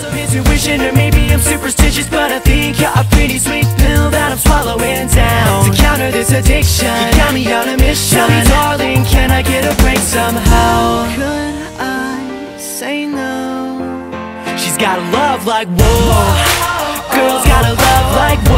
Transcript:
some intuition, or maybe I'm superstitious, but I think you're a pretty sweet pill that I'm swallowing down. To counter this addiction, you got me on a mission. Tell me, darling, can I get a break somehow? Could I say no? She's got a love like, whoa, girl's got a love like,